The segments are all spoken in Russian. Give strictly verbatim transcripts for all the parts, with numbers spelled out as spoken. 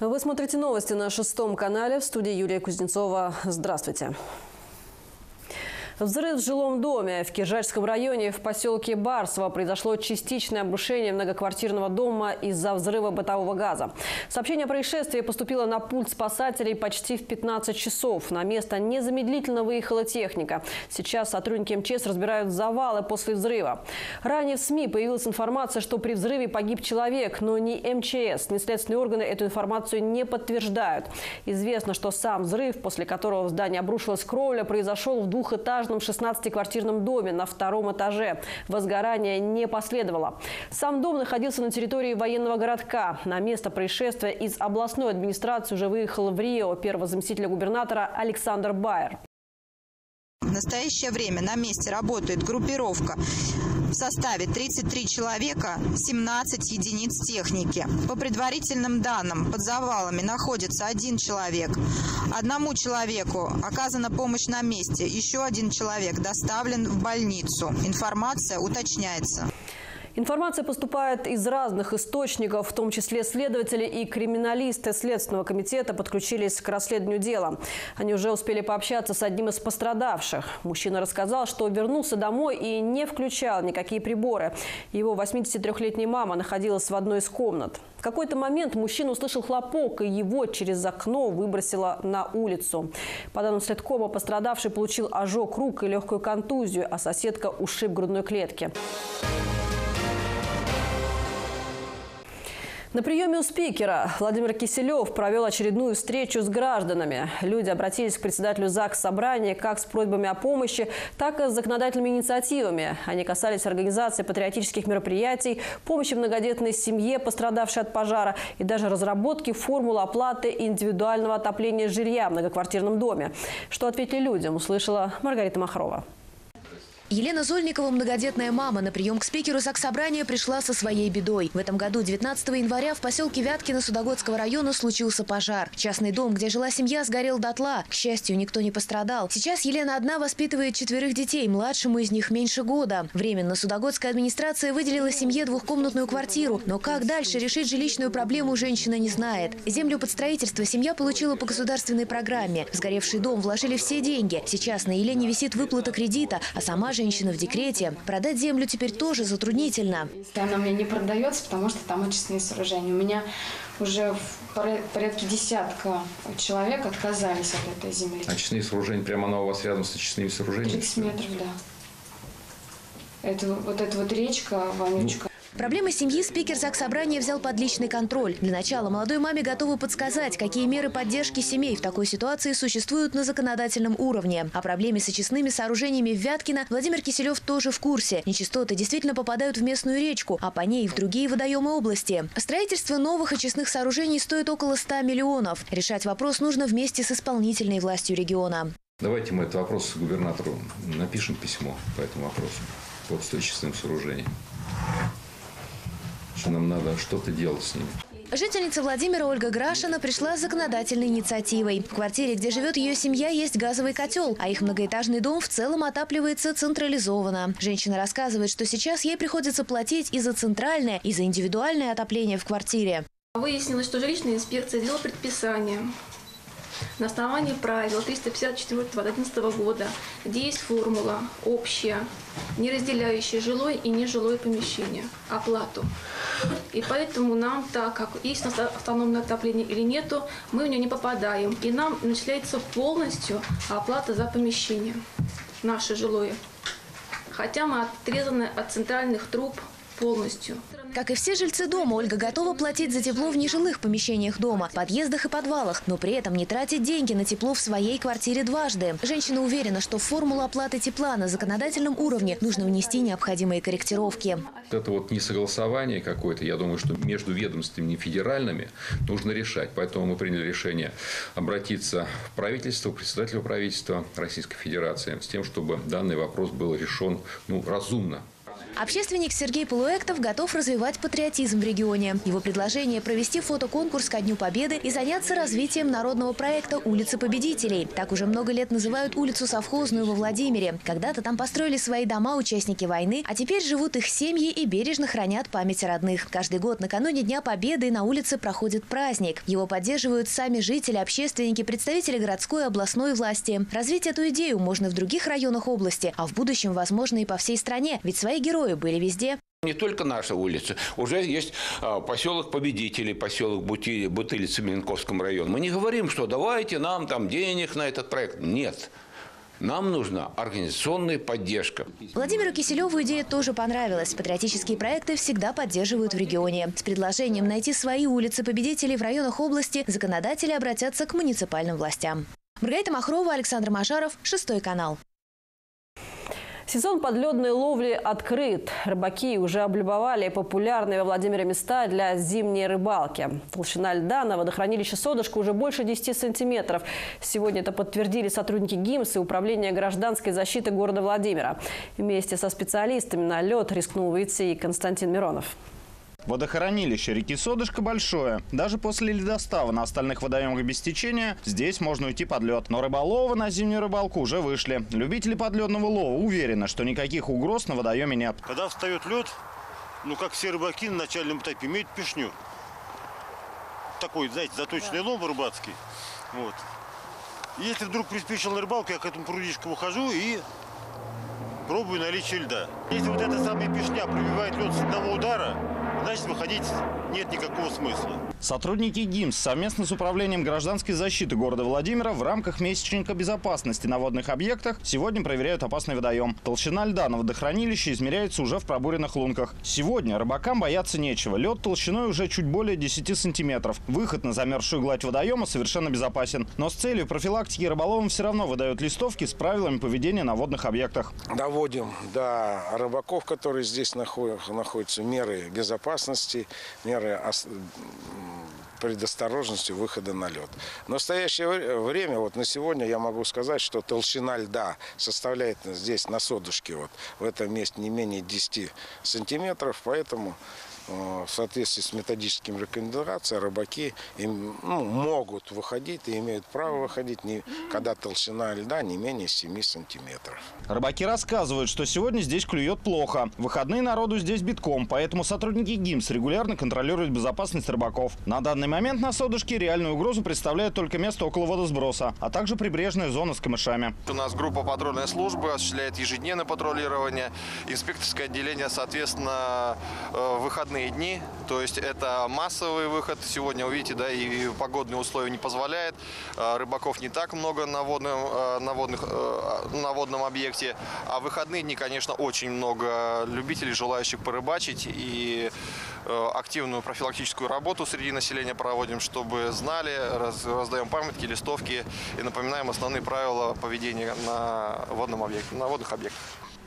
Вы смотрите новости на шестом канале, в студии Юрия Кузнецова. Здравствуйте. Взрыв в жилом доме в Киржайском районе в поселке Барсово произошло частичное обрушение многоквартирного дома из-за взрыва бытового газа. Сообщение о происшествии поступило на пульт спасателей почти в пятнадцать часов. На место незамедлительно выехала техника. Сейчас сотрудники МЧС разбирают завалы после взрыва. Ранее в СМИ появилась информация, что при взрыве погиб человек, но ни МЧС, ни следственные органы эту информацию не подтверждают. Известно, что сам взрыв, после которого в здании обрушилась кровля, произошел в двухэтажном шестнадцатиквартирном доме на втором этаже. Возгорание не последовало. Сам дом находился на территории военного городка. На место происшествия из областной администрации уже выехал в Рио первого заместителя губернатора Александр Байер. В настоящее время на месте работает группировка в составе тридцати трёх человека, семнадцати единиц техники. По предварительным данным, под завалами находится один человек. Одному человеку оказана помощь на месте, еще один человек доставлен в больницу. Информация уточняется. Информация поступает из разных источников, в том числе следователи и криминалисты Следственного комитета подключились к расследованию дела. Они уже успели пообщаться с одним из пострадавших. Мужчина рассказал, что вернулся домой и не включал никакие приборы. Его восьмидесятитрёхлетняя мама находилась в одной из комнат. В какой-то момент мужчина услышал хлопок, и его через окно выбросило на улицу. По данным следкома, пострадавший получил ожог рук и легкую контузию, а соседка ушиб грудной клетки. На приеме у спикера Владимир Киселев провел очередную встречу с гражданами. Люди обратились к председателю ЗАГС собрания как с просьбами о помощи, так и с законодательными инициативами. Они касались организации патриотических мероприятий, помощи многодетной семье, пострадавшей от пожара, и даже разработки формулы оплаты индивидуального отопления жилья в многоквартирном доме. Что ответили людям, услышала Маргарита Махрова. Елена Зольникова, многодетная мама, на прием к спикеру Заксобрания пришла со своей бедой. В этом году, девятнадцатого января, в поселке Вяткино Судогодского района случился пожар. Частный дом, где жила семья, сгорел дотла. К счастью, никто не пострадал. Сейчас Елена одна воспитывает четверых детей, младшему из них меньше года. Временно Судогодская администрация выделила семье двухкомнатную квартиру. Но как дальше решить жилищную проблему, женщина не знает. Землю под строительство семья получила по государственной программе. В сгоревший дом вложили все деньги. Сейчас на Елене висит выплата кредита, а сама женщина в декрете. Продать землю теперь тоже затруднительно. Она у меня не продается, потому что там очистные сооружения. У меня уже в порядке десятка человек отказались от этой земли. Очистные сооружения, прямо она у вас рядом с очистными сооружениями? тридцать метров, да. Это, вот эта вот речка, вонючка. Проблемы семьи спикер Заксобрания взял под личный контроль. Для начала молодой маме готовы подсказать, какие меры поддержки семей в такой ситуации существуют на законодательном уровне. О проблеме с очистными сооружениями в Вяткино Владимир Киселев тоже в курсе. Нечистоты действительно попадают в местную речку, а по ней в другие водоемы области. Строительство новых очистных сооружений стоит около ста миллионов. Решать вопрос нужно вместе с исполнительной властью региона. Давайте мы этот вопрос губернатору напишем письмо по этому вопросу, по очистным сооружениям. Нам надо что-то делать с ними. Жительница Владимира Ольга Грашина пришла с законодательной инициативой. В квартире, где живет ее семья, есть газовый котел, а их многоэтажный дом в целом отапливается централизованно. Женщина рассказывает, что сейчас ей приходится платить и за центральное, и за индивидуальное отопление в квартире. Выяснилось, что жилищная инспекция делала предписание на основании правил триста пятьдесят четыре одиннадцатого года, где есть формула общая, не разделяющая жилое и нежилое помещение, оплату. И поэтому нам, так как есть автономное отопление или нету, мы в нее не попадаем. И нам начисляется полностью оплата за помещение, наше жилое. Хотя мы отрезаны от центральных труб полностью. Как и все жильцы дома, Ольга готова платить за тепло в нежилых помещениях дома, подъездах и подвалах, но при этом не тратить деньги на тепло в своей квартире дважды. Женщина уверена, что в формулу оплаты тепла на законодательном уровне нужно внести необходимые корректировки. Это вот несогласование какое-то, я думаю, что между ведомствами федеральными нужно решать. Поэтому мы приняли решение обратиться в правительство, председателю правительства Российской Федерации, с тем, чтобы данный вопрос был решен, ну, разумно. Общественник Сергей Полуэктов готов развивать патриотизм в регионе. Его предложение – провести фотоконкурс ко Дню Победы и заняться развитием народного проекта «Улица победителей». Так уже много лет называют улицу Совхозную во Владимире. Когда-то там построили свои дома участники войны, а теперь живут их семьи и бережно хранят память о родных. Каждый год накануне Дня Победы на улице проходит праздник. Его поддерживают сами жители, общественники, представители городской и областной власти. Развить эту идею можно в других районах области, а в будущем, возможно, и по всей стране, ведь свои герои были везде. Не только наша улица. Уже есть поселок Победителей, поселок Бутылицы в Меленковском районе. Мы не говорим, что давайте нам там денег на этот проект. Нет. Нам нужна организационная поддержка. Владимиру Киселеву идея тоже понравилась. Патриотические проекты всегда поддерживают в регионе. С предложением найти свои улицы победителей в районах области законодатели обратятся к муниципальным властям. Маргарита Махрова, Александр Мажаров, шестой канал. Сезон подледной ловли открыт. Рыбаки уже облюбовали популярные во Владимире места для зимней рыбалки. Толщина льда на водохранилище Содышко уже больше десяти сантиметров. Сегодня это подтвердили сотрудники ГИМС и Управления гражданской защиты города Владимира. Вместе со специалистами на лед рискнул выйти и Константин Миронов. Водохранилище реки Содышко большое. Даже после ледостава на остальных водоемах без течения здесь можно уйти под лед. Но рыболовы на зимнюю рыбалку уже вышли. Любители подледного лова уверены, что никаких угроз на водоеме нет. Когда встает лед, ну как все рыбаки на начальном этапе имеют пешню. Такой, знаете, заточенный лом рыбацкий. Вот. Если вдруг приспичил на рыбалку, я к этому прудичку ухожу и пробую наличие льда. Если вот эта самая пешня пробивает лед с одного удара, значит, выходить нет никакого смысла. Сотрудники ГИМС совместно с Управлением гражданской защиты города Владимира в рамках месячника безопасности на водных объектах сегодня проверяют опасный водоем. Толщина льда на водохранилище измеряется уже в пробуренных лунках. Сегодня рыбакам бояться нечего. Лед толщиной уже чуть более десяти сантиметров. Выход на замерзшую гладь водоема совершенно безопасен. Но с целью профилактики рыболовам все равно выдают листовки с правилами поведения на водных объектах. Доводим до рыбаков, которые здесь находятся, меры безопасности. Безопасности, меры предосторожности выхода на лед. В настоящее время, вот на сегодня, я могу сказать, что толщина льда составляет здесь на Содышке, вот в этом месте, не менее десяти сантиметров, поэтому в соответствии с методическими рекомендациями рыбаки им, ну, могут выходить и имеют право выходить, не, когда толщина льда не менее семи сантиметров. Рыбаки рассказывают, что сегодня здесь клюет плохо. Выходные народу здесь битком, поэтому сотрудники ГИМС регулярно контролируют безопасность рыбаков. На данный момент на Содышке реальную угрозу представляет только место около водосброса, а также прибрежная зона с камышами. У нас группа патрульной службы осуществляет ежедневное патрулирование, инспекторское отделение, соответственно, выходные дни, то есть это массовый выход. Сегодня, увидите, да, и погодные условия не позволяют. Рыбаков не так много на водном, на водных, на водном объекте. А в выходные дни, конечно, очень много любителей, желающих порыбачить. И активную профилактическую работу среди населения проводим, чтобы знали, раздаем памятки, листовки и напоминаем основные правила поведения на водном объекте, на водных объектах.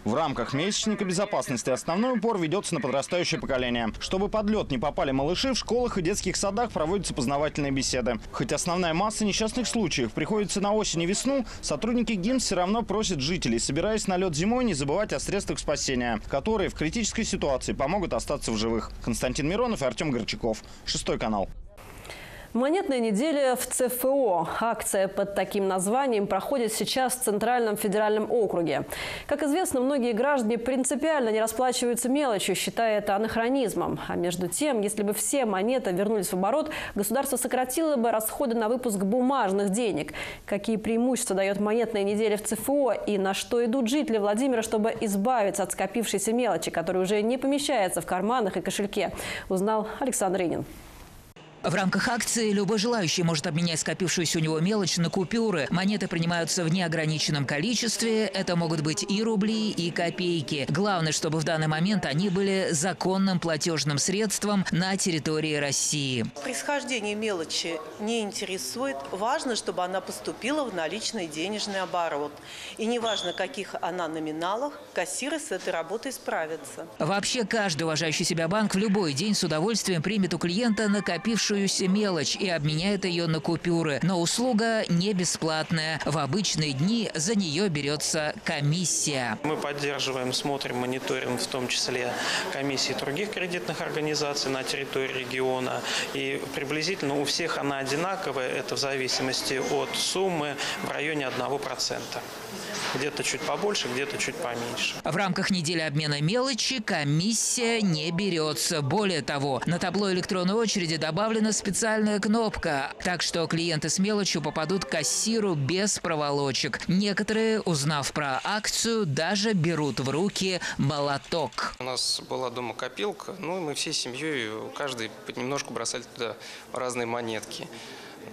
В рамках месячника безопасности основной упор ведется на подрастающее поколение. Чтобы под лед не попали малыши, в школах и детских садах проводятся познавательные беседы. Хоть основная масса несчастных случаев приходится на осень и весну, сотрудники ГИМС все равно просят жителей, собираясь на лед зимой, не забывать о средствах спасения, которые в критической ситуации помогут остаться в живых. Константин Миронов и Артем Горчаков. Шестой канал. Монетная неделя в ЦФО. Акция под таким названием проходит сейчас в Центральном федеральном округе. Как известно, многие граждане принципиально не расплачиваются мелочью, считая это анахронизмом. А между тем, если бы все монеты вернулись в оборот, государство сократило бы расходы на выпуск бумажных денег. Какие преимущества дает монетная неделя в ЦФО и на что идут жители Владимира, чтобы избавиться от скопившейся мелочи, которая уже не помещается в карманах и кошельке, узнал Александр Инин. В рамках акции любой желающий может обменять скопившуюся у него мелочь на купюры. Монеты принимаются в неограниченном количестве. Это могут быть и рубли, и копейки. Главное, чтобы в данный момент они были законным платежным средством на территории России. Происхождение мелочи не интересует. Важно, чтобы она поступила в наличный денежный оборот. И неважно, каких она номиналах, кассиры с этой работой справятся. Вообще, каждый уважающий себя банк в любой день с удовольствием примет у клиента накопившую оставшуюся мелочь и обменяет ее на купюры. Но услуга не бесплатная. В обычные дни за нее берется комиссия. Мы поддерживаем, смотрим, мониторим, в том числе комиссии других кредитных организаций на территории региона. И приблизительно у всех она одинаковая. Это в зависимости от суммы в районе одного процента. Где-то чуть побольше, где-то чуть поменьше. В рамках недели обмена мелочи комиссия не берется. Более того, на табло электронной очереди добавлена специальная кнопка. Так что клиенты с мелочью попадут к кассиру без проволочек. Некоторые, узнав про акцию, даже берут в руки молоток. У нас была дома копилка, ну и мы всей семьей, каждый понемножку бросали туда разные монетки.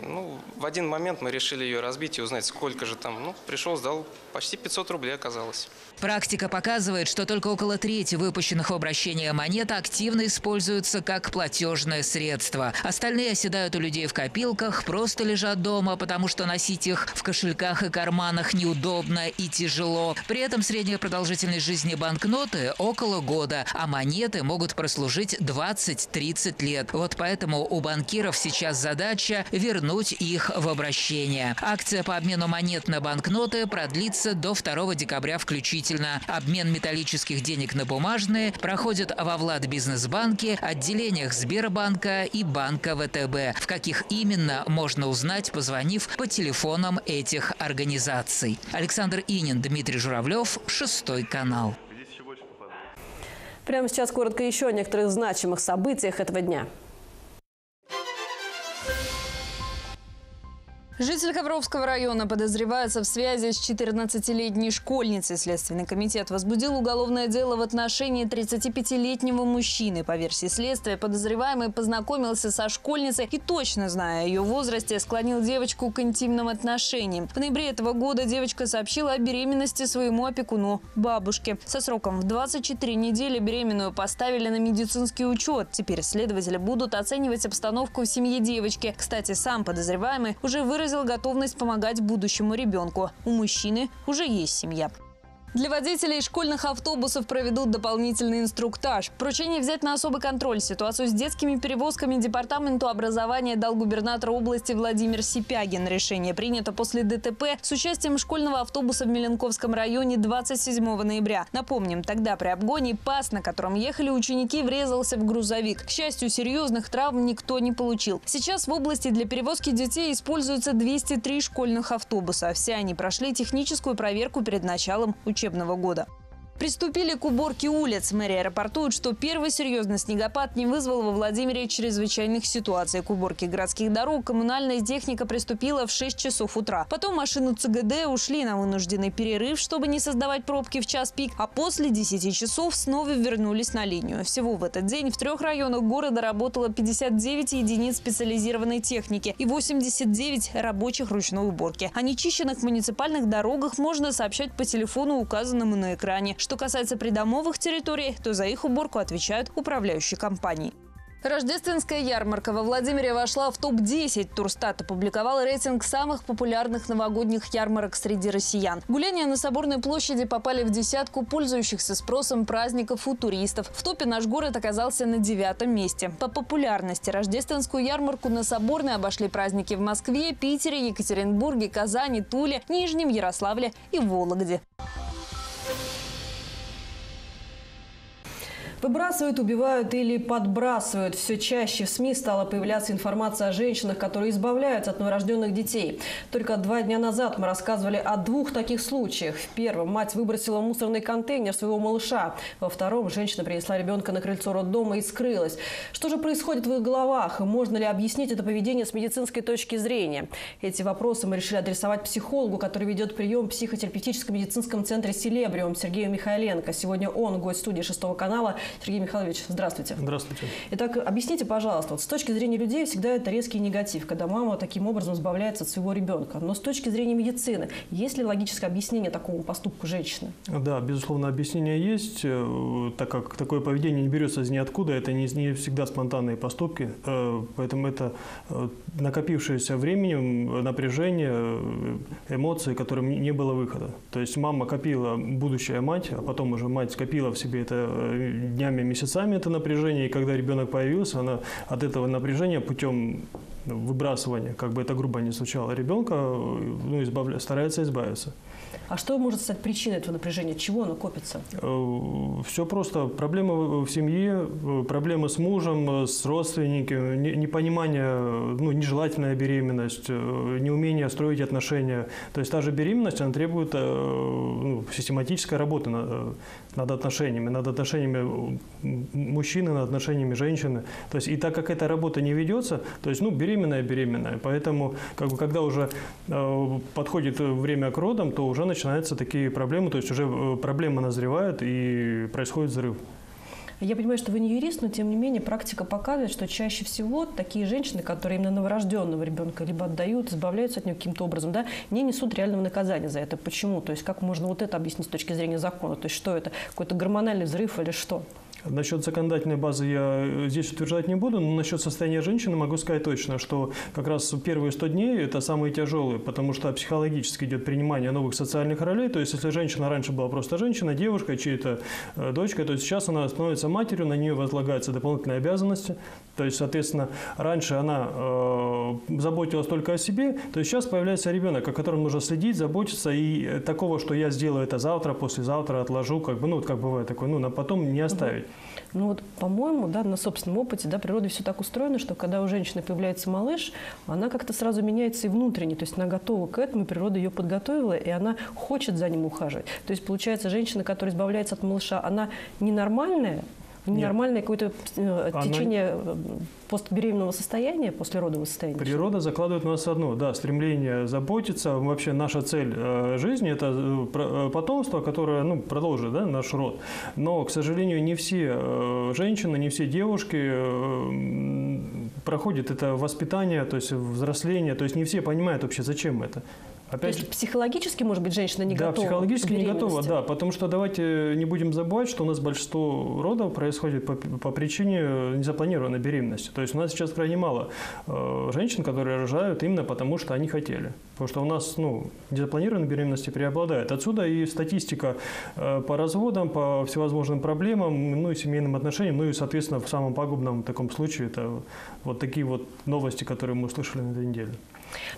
Ну, в один момент мы решили ее разбить и узнать, сколько же там. Ну, пришел, сдал, почти пятьсот рублей оказалось. Практика показывает, что только около трети выпущенных в обращение монет активно используются как платежное средство. Остальные оседают у людей в копилках, просто лежат дома, потому что носить их в кошельках и карманах неудобно и тяжело. При этом средняя продолжительность жизни банкноты около года, а монеты могут прослужить двадцать-тридцать лет. Вот поэтому у банкиров сейчас задача вернуть их в обращение. Акция по обмену монет на банкноты продлится до второго декабря включительно. Обмен металлических денег на бумажные проходит во Владбизнесбанке, отделениях Сбербанка и банка ВТБ. В каких именно, можно узнать, позвонив по телефонам этих организаций. Александр Инин, Дмитрий Журавлев, Шестой канал. Прямо сейчас коротко еще о некоторых значимых событиях этого дня. Житель Ковровского района подозревается в связи с четырнадцатилетней школьницей. Следственный комитет возбудил уголовное дело в отношении тридцатипятилетнего мужчины. По версии следствия, подозреваемый познакомился со школьницей и, точно зная о ее возрасте, склонил девочку к интимным отношениям. В ноябре этого года девочка сообщила о беременности своему опекуну, бабушке. Со сроком в двадцать четыре недели беременную поставили на медицинский учет. Теперь следователи будут оценивать обстановку в семье девочки. Кстати, сам подозреваемый уже выразил готовность помогать будущему ребенку. У мужчины уже есть семья. Для водителей школьных автобусов проведут дополнительный инструктаж. Поручение взять на особый контроль ситуацию с детскими перевозками Департаменту образования дал губернатор области Владимир Сипягин. Решение принято после ДТП с участием школьного автобуса в Меленковском районе двадцать седьмого ноября. Напомним, тогда при обгоне ПАС, на котором ехали ученики, врезался в грузовик. К счастью, серьезных травм никто не получил. Сейчас в области для перевозки детей используются двести три школьных автобуса. Все они прошли техническую проверку перед началом учебного учебного года. Приступили к уборке улиц. Мэрия рапортует, что первый серьезный снегопад не вызвал во Владимире чрезвычайных ситуаций. К уборке городских дорог коммунальная техника приступила в шесть часов утра. Потом машины ЦГД ушли на вынужденный перерыв, чтобы не создавать пробки в час пик, а после десяти часов снова вернулись на линию. Всего в этот день в трех районах города работало пятьдесят девять единиц специализированной техники и восемьдесят девять рабочих ручной уборки. О нечищенных муниципальных дорогах можно сообщать по телефону, указанному на экране. Что касается придомовых территорий, то за их уборку отвечают управляющие компании. Рождественская ярмарка во Владимире вошла в топ десять. Турстат опубликовал рейтинг самых популярных новогодних ярмарок среди россиян. Гуляния на Соборной площади попали в десятку пользующихся спросом праздников у туристов. В топе наш город оказался на девятом месте. По популярности рождественскую ярмарку на Соборной обошли праздники в Москве, Питере, Екатеринбурге, Казани, Туле, Нижнем Ярославле и Вологде. Выбрасывают, убивают или подбрасывают. Все чаще в СМИ стала появляться информация о женщинах, которые избавляются от новорожденных детей. Только два дня назад мы рассказывали о двух таких случаях. В первом мать выбросила в мусорный контейнер своего малыша. Во втором женщина принесла ребенка на крыльцо роддома и скрылась. Что же происходит в их головах? Можно ли объяснить это поведение с медицинской точки зрения? Эти вопросы мы решили адресовать психологу, который ведет прием в психотерапевтическом медицинском центре «Селебриум», Сергею Михайленко. Сегодня он гость студии Шестого канала. Сергей Михайлович, здравствуйте. Здравствуйте. Итак, объясните, пожалуйста, вот с точки зрения людей всегда это резкий негатив, когда мама таким образом избавляется от своего ребенка. Но с точки зрения медицины, есть ли логическое объяснение такому поступку женщины? Да, безусловно, объяснение есть, так как такое поведение не берется из ниоткуда, это не, не всегда спонтанные поступки, поэтому это накопившееся временем напряжение, эмоции, которым не было выхода. То есть мама копила, будущая мать, а потом уже мать скопила в себе это днями, месяцами это напряжение, и когда ребенок появился, она от этого напряжения путем выбрасывания, как бы это грубо не звучало, ребенка ну, избавля... старается избавиться. А что может стать причиной этого напряжения? Чего оно копится? Все просто. Проблемы в семье, проблемы с мужем, с родственниками, непонимание, ну, нежелательная беременность, неумение строить отношения. То есть та же беременность, она требует ну, систематической работы над отношениями, над отношениями мужчины, над отношениями женщины. То есть и так как эта работа не ведется, то есть ну, беременная, беременная. Поэтому как бы, когда уже подходит время к родам, то уже начинаются такие проблемы, то есть уже проблемы назревают и происходит взрыв. Я понимаю, что вы не юрист, но тем не менее практика показывает, что чаще всего такие женщины, которые именно новорожденного ребенка либо отдают, избавляются от него каким-то образом, да, не несут реального наказания за это. Почему? То есть как можно вот это объяснить с точки зрения закона? То есть что это? Какой-то гормональный взрыв или что? Насчет законодательной базы я здесь утверждать не буду, но насчет состояния женщины могу сказать точно, что как раз первые сто дней – это самые тяжелые, потому что психологически идет принимание новых социальных ролей. То есть если женщина раньше была просто женщина, девушка, чьей-то дочкой, то есть сейчас она становится матерью, на нее возлагаются дополнительные обязанности. То есть, соответственно, раньше она э, заботилась только о себе, то есть сейчас появляется ребенок, о котором нужно следить, заботиться, и такого, что я сделаю это завтра, послезавтра отложу, как бы, ну, как бывает такое, ну, на потом не оставить. Ну вот, по-моему, да, на собственном опыте, да, природа все так устроена, что когда у женщины появляется малыш, она как-то сразу меняется и внутренне, то есть она готова к этому, природа ее подготовила, и она хочет за ним ухаживать. То есть получается, женщина, которая избавляется от малыша, она ненормальная, ненормальное какое-то течение Она... постбеременного состояния, послеродового состояния? Природа закладывает у нас одно, да, стремление заботиться. Вообще наша цель жизни – это потомство, которое ну, продолжит да, наш род. Но, к сожалению, не все женщины, не все девушки проходят это воспитание, то есть взросление, то есть не все понимают вообще, зачем это. Опять То есть психологически, может быть, женщина не да, готова? Да, психологически не готова, да, потому что давайте не будем забывать, что у нас большинство родов происходит по, по причине незапланированной беременности. То есть у нас сейчас крайне мало э, женщин, которые рожают именно потому, что они хотели. Потому что у нас ну, незапланированные беременности преобладают. Отсюда и статистика э, по разводам, по всевозможным проблемам, ну и семейным отношениям, ну и, соответственно, в самом пагубном таком случае это вот такие вот новости, которые мы услышали на этой неделе.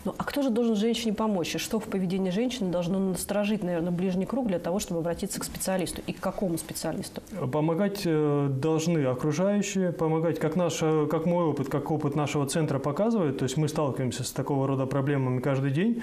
Ну, а кто же должен женщине помочь? И что в поведении женщины должно насторожить, наверное, ближний круг для того, чтобы обратиться к специалисту? И к какому специалисту? Помогать должны окружающие, помогать, как, наш, как мой опыт, как опыт нашего центра показывает, то есть мы сталкиваемся с такого рода проблемами каждый день,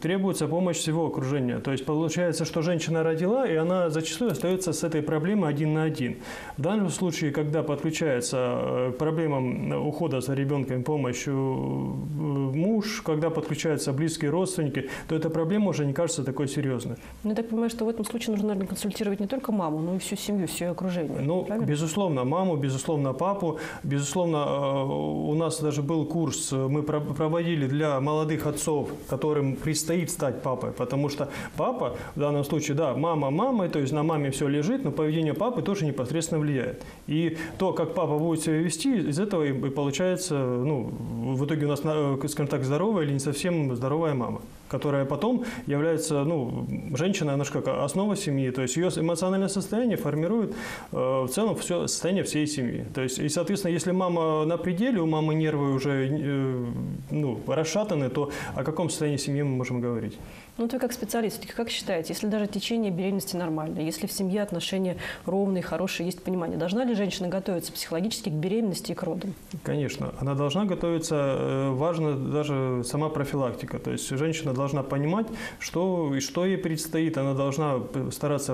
требуется помощь всего окружения. То есть получается, что женщина родила, и она зачастую остается с этой проблемой один на один. В данном случае, когда подключается к проблемам ухода за ребенком помощью муж, когда подключаются близкие родственники, то эта проблема уже не кажется такой серьезной. Ну, я так понимаю, что в этом случае нужно, наверное, консультировать не только маму, но и всю семью, все окружение. Ну, правильно? Безусловно, маму, безусловно, папу. Безусловно, у нас даже был курс, мы проводили для молодых отцов, которым предстоит стать папой, потому что папа, в данном случае, да, мама мамой, то есть на маме все лежит, но поведение папы тоже непосредственно влияет. И то, как папа будет себя вести, из этого и получается, ну, в итоге у нас, скажем так, здоровая или не совсем здоровая мама, которая потом является, ну, женщина, она же как основа семьи, то есть ее эмоциональное состояние формирует э, в целом все состояние всей семьи. То есть, и, соответственно, если мама на пределе, у мамы нервы уже э, ну, расшатаны, то о каком состоянии семьи мы можем говорить? Ну, ты как специалист, как считаете, если даже течение беременности нормально, если в семье отношения ровные, хорошие, есть понимание, должна ли женщина готовиться психологически к беременности и к родам? Конечно, она должна готовиться, важно даже сама профилактика, то есть женщина должна понимать, что, и что ей предстоит, она должна стараться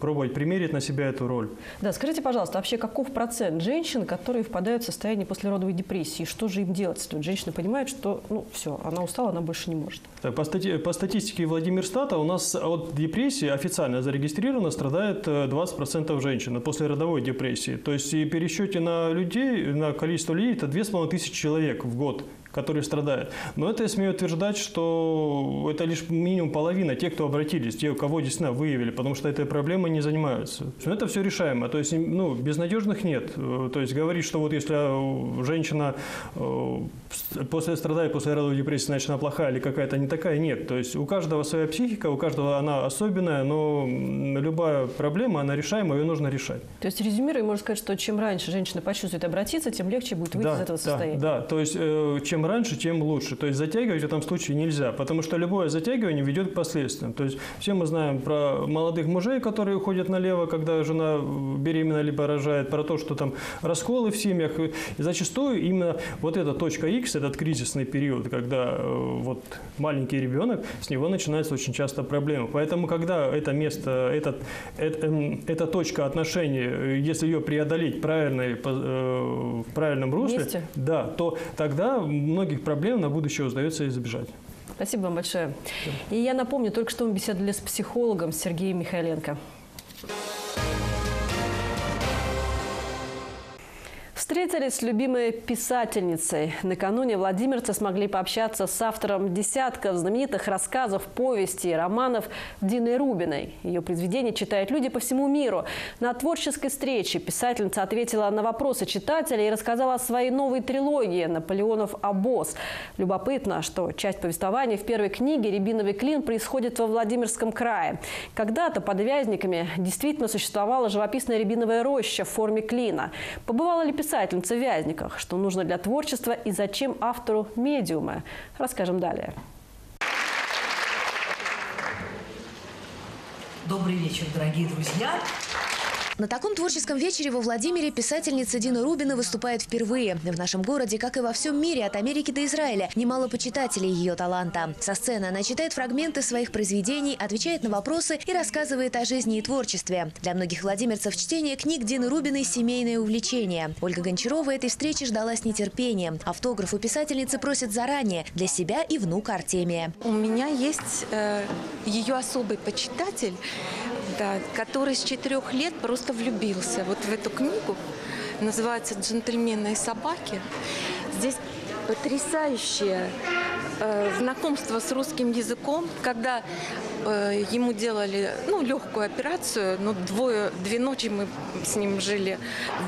пробовать примерить на себя эту роль. Да, скажите, пожалуйста, вообще каков процент женщин, которые впадают в состояние послеродовой депрессии, что же им делать стоит? Женщина понимает, что, ну, все, она устала, она больше не может. По, стати по статистике Владимирстата у нас от депрессии официально зарегистрировано страдает двадцать процентов женщин после родовой депрессии. То есть и пересчете на людей, на количество людей, это две с половиной тысячи человек в год, которые страдают. Но это я смею утверждать, что это лишь минимум половина тех, кто обратились, тех, кого действительно выявили, потому что этой проблемой не занимаются. Но это все решаемо. То есть, ну, безнадежных нет. То есть говорить, что вот если женщина после страдает после родовой депрессии, значит, она плохая или какая-то не такая, нет. То есть у каждого своя психика, у каждого она особенная, но любая проблема, она решаема, ее нужно решать. То есть, резюмируя, можно сказать, что чем раньше женщина почувствует обратиться, тем легче будет выйти да, из этого состояния. Да, да, то есть э, чем раньше, тем лучше. То есть затягивать в этом случае нельзя, потому что любое затягивание ведет к последствиям. То есть все мы знаем про молодых мужей, которые уходят налево, когда жена беременна либо рожает, про то, что там расколы в семьях. И зачастую именно вот эта точка X, этот кризисный период, когда э, вот маленький ребенок, с него начинается очень часто проблема. Поэтому когда это место, этот, это, э, эта точка отношений, если ее преодолеть правильной, э, в правильном русле, вместе? Да, то тогда многих проблем на будущее удается избежать. Спасибо вам большое. И я напомню, только что мы беседовали с психологом Сергеем Михайленко. Встретились с любимой писательницей. Накануне владимирцы смогли пообщаться с автором десятков знаменитых рассказов, повестей и романов Диной Рубиной. Ее произведения читают люди по всему миру. На творческой встрече писательница ответила на вопросы читателей и рассказала о своей новой трилогии «Наполеонов обоз». Любопытно, что часть повествования в первой книге «Рябиновый клин» происходит во Владимирском крае. Когда-то под Вязниками действительно существовала живописная рябиновая роща в форме клина. Побывала ли писательница в Вязниках, что нужно для творчества и зачем автору медиума, расскажем далее. Добрый вечер, дорогие друзья! На таком творческом вечере во Владимире писательница Дина Рубина выступает впервые. В нашем городе, как и во всем мире, от Америки до Израиля, немало почитателей ее таланта. Со сцены она читает фрагменты своих произведений, отвечает на вопросы и рассказывает о жизни и творчестве. Для многих владимирцев чтение книг Дины Рубиной – семейное увлечение. Ольга Гончарова этой встречи ждала с нетерпением. Автограф у писательницы просят заранее для себя и внука Артемия. У меня есть э, ее особый почитатель, да, который с четырех лет просто влюбился вот в эту книгу. Называется «Джентльмены и собаки». Здесь потрясающее э, знакомство с русским языком, когда э, ему делали ну, легкую операцию. Ну, двое, две ночи мы с ним жили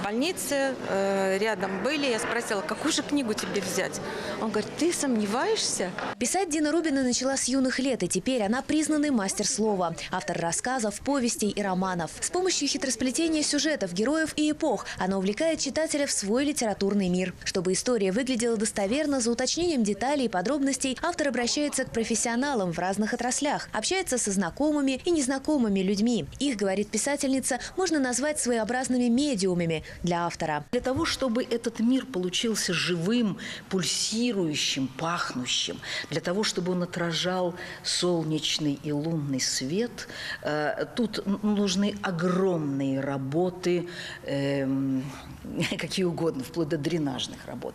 в больнице, э, рядом были. Я спросила, какую же книгу тебе взять? Он говорит, ты сомневаешься? Писать Дина Рубина начала с юных лет, и теперь она признанный мастер слова. Автор рассказов, повестей и романов. С помощью хитросплетения сюжетов, героев и эпох она увлекает читателя в свой литературный мир. Чтобы история выглядела достоверно, верно, за уточнением деталей и подробностей автор обращается к профессионалам в разных отраслях, общается со знакомыми и незнакомыми людьми. Их, говорит писательница, можно назвать своеобразными медиумами для автора. Для того, чтобы этот мир получился живым, пульсирующим, пахнущим, для того, чтобы он отражал солнечный и лунный свет, э, тут нужны огромные работы, э, какие угодно, вплоть до дренажных работ.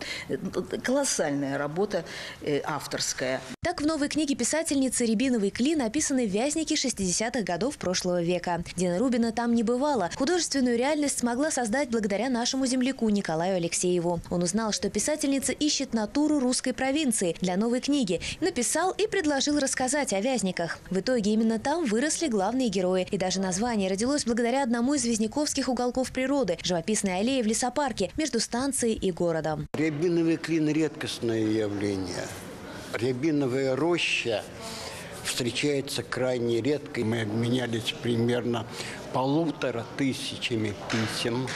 Колоссальная работа э, авторская. Так в новой книге писательницы «Рябиновый клин» описаны вязники шестидесятых годов прошлого века. Дина Рубина там не бывала. Художественную реальность смогла создать благодаря нашему земляку Николаю Алексееву. Он узнал, что писательница ищет натуру русской провинции для новой книги, написал и предложил рассказать о вязниках. В итоге именно там выросли главные герои. И даже название родилось благодаря одному из вязниковских уголков природы – живописной аллее в лесопарке между станцией и городом. «Рябиновый клин» – редкостное явление. Рябиновая роща встречается крайне редко. Мы обменялись примерно полутора тысячами писем.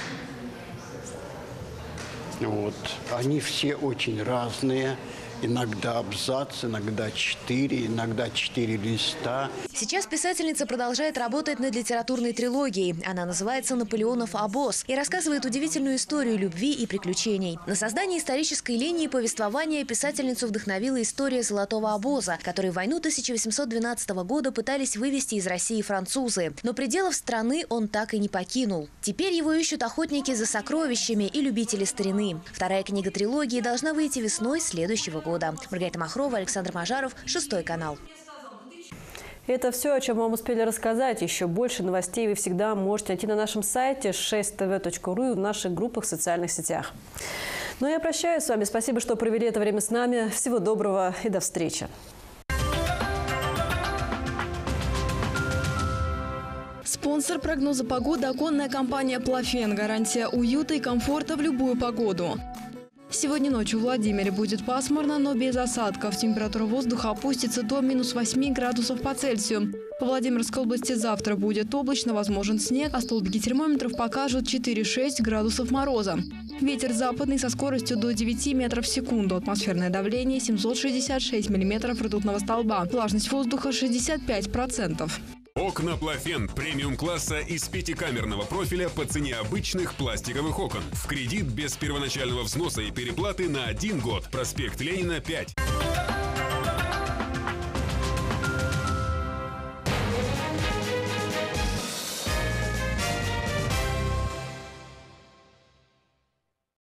Вот. Они все очень разные. Иногда абзац, иногда четыре, иногда четыре листа. Сейчас писательница продолжает работать над литературной трилогией. Она называется «Наполеонов обоз» и рассказывает удивительную историю любви и приключений. На создание исторической линии повествования писательницу вдохновила история «Золотого обоза», который в войну тысяча восемьсот двенадцатого года пытались вывести из России французы. Но пределов страны он так и не покинул. Теперь его ищут охотники за сокровищами и любители старины. Вторая книга трилогии должна выйти весной следующего года. года. Маргарита Махрова, Александр Мажаров, Шестой канал. Это все, о чем вам успели рассказать. Еще больше новостей вы всегда можете найти на нашем сайте шесть тэ вэ точка ру и в наших группах в социальных сетях. Ну, я прощаюсь с вами. Спасибо, что провели это время с нами. Всего доброго и до встречи. Спонсор прогноза погоды – оконная компания «Плафен». Гарантия уюта и комфорта в любую погоду. Сегодня ночью в Владимире будет пасмурно, но без осадков. Температура воздуха опустится до минус восьми градусов по Цельсию. По Владимирской области завтра будет облачно, возможен снег, а столбики термометров покажут четыре-шесть градусов мороза. Ветер западный со скоростью до девяти метров в секунду. Атмосферное давление семьсот шестьдесят шесть миллиметров ртутного столба. Влажность воздуха шестьдесят пять процентов. Окна «Плафен» премиум-класса из пятикамерного профиля по цене обычных пластиковых окон. В кредит без первоначального взноса и переплаты на один год. Проспект Ленина, пять.